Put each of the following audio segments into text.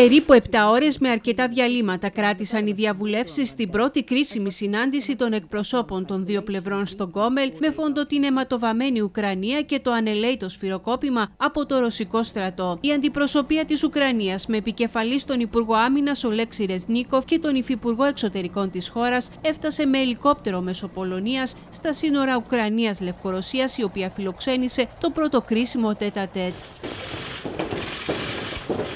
Περίπου 7 ώρες με αρκετά διαλύματα κράτησαν οι διαβουλεύσεις στην πρώτη κρίσιμη συνάντηση των εκπροσώπων των δύο πλευρών στον Γκόμελ, με φόντο την αιματοβαμμένη Ουκρανία και το ανελαίτο σφυροκόπημα από το ρωσικό στρατό. Η αντιπροσωπεία της Ουκρανίας, με επικεφαλής τον Υπουργό Άμυνας Ολέξη Ρεσνίκοφ και τον Υφυπουργό Εξωτερικών της χώρας, έφτασε με ελικόπτερο μέσω Πολωνίας στα σύνορα Ουκρανίας-Λευκορωσίας, η οποία φιλοξένησε το πρώτο κρίσιμο τέτα-τέτ.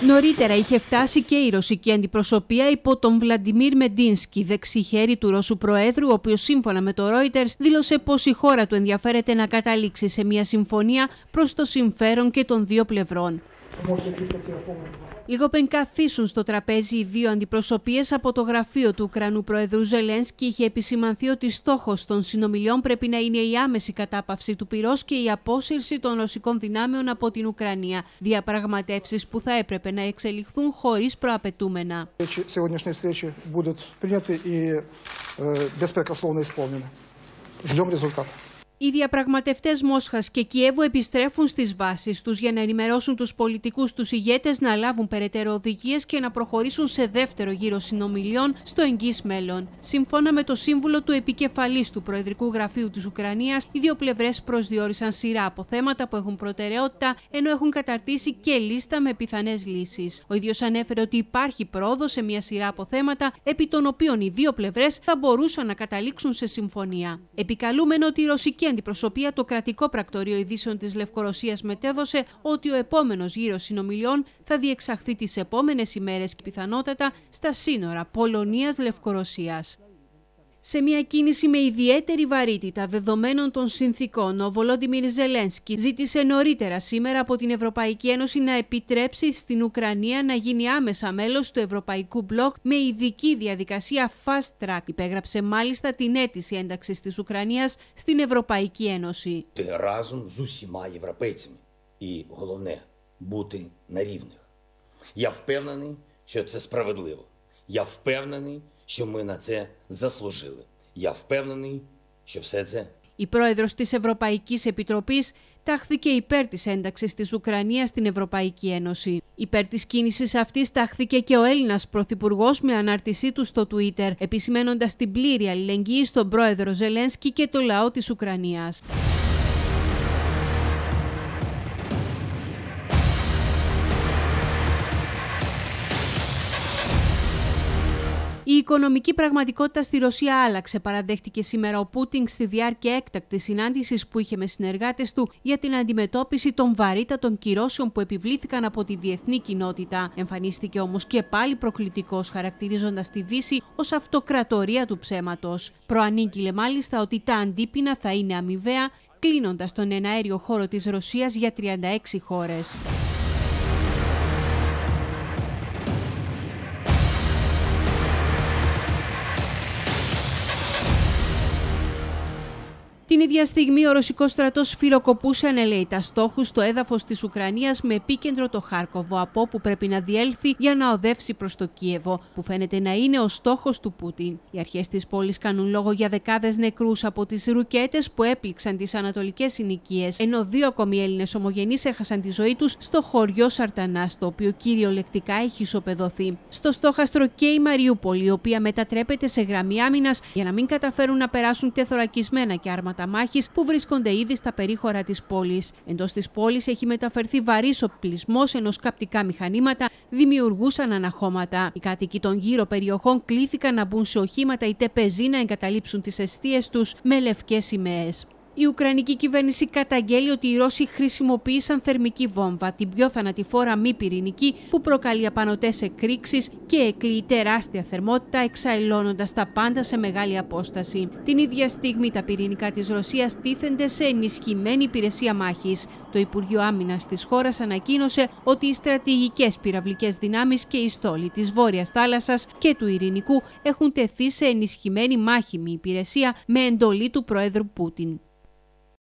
Νωρίτερα είχε φτάσει και η ρωσική αντιπροσωπεία υπό τον Βλαντιμίρ Μεντίνσκι, δεξιχέρι του Ρώσου Προέδρου, ο οποίος σύμφωνα με το Reuters δήλωσε πως η χώρα του ενδιαφέρεται να καταλήξει σε μια συμφωνία προς το συμφέρον και των δύο πλευρών. Λίγο πριν καθίσουν στο τραπέζι οι δύο αντιπροσωπείες, από το γραφείο του Ουκρανού Προέδρου Ζελένσκι είχε επισημανθεί ότι στόχος των συνομιλιών πρέπει να είναι η άμεση κατάπαυση του πυρός και η απόσυρση των ρωσικών δυνάμεων από την Ουκρανία. Διαπραγματεύσεις που θα έπρεπε να εξελιχθούν χωρίς προαπαιτούμενα. Οι διαπραγματευτές Μόσχας και Κιέβου επιστρέφουν στις βάσεις τους για να ενημερώσουν τους πολιτικούς τους ηγέτες, να λάβουν περαιτέρω οδηγίες και να προχωρήσουν σε δεύτερο γύρο συνομιλιών στο εγγύς μέλλον. Σύμφωνα με το σύμβουλο του επικεφαλής του Προεδρικού Γραφείου της Ουκρανίας, οι δύο πλευρές προσδιορίσαν σειρά από θέματα που έχουν προτεραιότητα, ενώ έχουν καταρτήσει και λίστα με πιθανές λύσεις. Ο ίδιος ανέφερε ότι υπάρχει πρόοδος σε μια σειρά από θέματα, επί των οποίων οι δύο πλευρές θα μπορούσαν να καταλήξουν σε συμφωνία. Επικαλούμενο ότι η ρωσική αντιπροσωπεία, το κρατικό πρακτορείο ειδήσεων της Λευκορωσίας μετέδωσε ότι ο επόμενος γύρος συνομιλιών θα διεξαχθεί τις επόμενες ημέρες και πιθανότατα στα σύνορα Πολωνίας-Λευκορωσίας. Σε μια κίνηση με ιδιαίτερη βαρύτητα δεδομένων των συνθήκων, ο Βολόντιμιρ Ζελένσκι ζήτησε νωρίτερα σήμερα από την Ευρωπαϊκή Ένωση να επιτρέψει στην Ουκρανία να γίνει άμεσα μέλος του Ευρωπαϊκού Μπλοκ με ειδική διαδικασία fast track. Υπέγραψε μάλιστα την αίτηση ένταξης της Ουκρανίας στην Ευρωπαϊκή Ένωση. Η πρόεδρος της Ευρωπαϊκής Επιτροπής τάχθηκε υπέρ της ένταξης της Ουκρανίας στην Ευρωπαϊκή Ένωση. Υπέρ της κίνησης αυτής τάχθηκε και ο Έλληνας Πρωθυπουργός με ανάρτησή του στο Twitter, επισημαίνοντας την πλήρη αλληλεγγύη στον πρόεδρο Ζελένσκι και το λαό της Ουκρανίας. Η οικονομική πραγματικότητα στη Ρωσία άλλαξε, παραδέχτηκε σήμερα ο Πούτιν στη διάρκεια έκτακτης συνάντησης που είχε με συνεργάτες του για την αντιμετώπιση των βαρύτατων κυρώσεων που επιβλήθηκαν από τη διεθνή κοινότητα. Εμφανίστηκε όμως και πάλι προκλητικός, χαρακτηρίζοντας τη Δύση ως αυτοκρατορία του ψέματος. Προανήγγειλε μάλιστα ότι τα αντίπεινα θα είναι αμοιβαία, κλείνοντας τον εναέριο χώρο της Ρωσίας για 36 χώρες. Την ίδια στιγμή ο ρωσικός στρατός σφυροκοπούσε ανελαίητα στόχους στο έδαφος της Ουκρανίας με επίκεντρο το Χάρκοβο, από όπου πρέπει να διέλθει για να οδεύσει προς το Κίεβο, που φαίνεται να είναι ο στόχος του Πούτιν. Οι αρχές της πόλης κάνουν λόγο για δεκάδες νεκρούς από τις ρουκέτες που έπληξαν τις ανατολικές συνοικίες, ενώ δύο ακόμη Έλληνες ομογενείς έχασαν τη ζωή τους στο χωριό Σαρτανά, το οποίο κυριολεκτικά έχει ισοπεδωθεί. Στο στόχαστρο και η Μαριούπολη, η οποία μετατρέπεται σε γραμμή άμυνας για να μην καταφέρουν να περάσουν τεθωρακισμένα και άρματα μάχης που βρίσκονται ήδη στα περίχωρα της πόλης. Εντός της πόλης έχει μεταφερθεί βαρύς οπλισμός, ενώ σκαπτικά μηχανήματα δημιουργούσαν αναχώματα. Οι κάτοικοι των γύρω περιοχών κλήθηκαν να μπουν σε οχήματα είτε πεζοί να εγκαταλείψουν τις εστίες τους με λευκές σημαίες. Η Ουκρανική κυβέρνηση καταγγέλει ότι οι Ρώσοι χρησιμοποίησαν θερμική βόμβα, την πιο θανατηφόρα μη πυρηνική, που προκαλεί απανωτές εκρήξεις και εκλείει τεράστια θερμότητα, εξαελώνοντας τα πάντα σε μεγάλη απόσταση. Την ίδια στιγμή τα πυρηνικά της Ρωσίας τίθενται σε ενισχυμένη υπηρεσία μάχης. Το Υπουργείο Άμυνας της χώρας ανακοίνωσε ότι οι στρατηγικές πυραυλικές δυνάμεις και οι στόλοι της Βόρειας Θάλασσας και του Ειρηνικού έχουν τεθεί σε ενισχυμένη μάχημη υπηρεσία με εντολή του Προέδρου Πούτιν.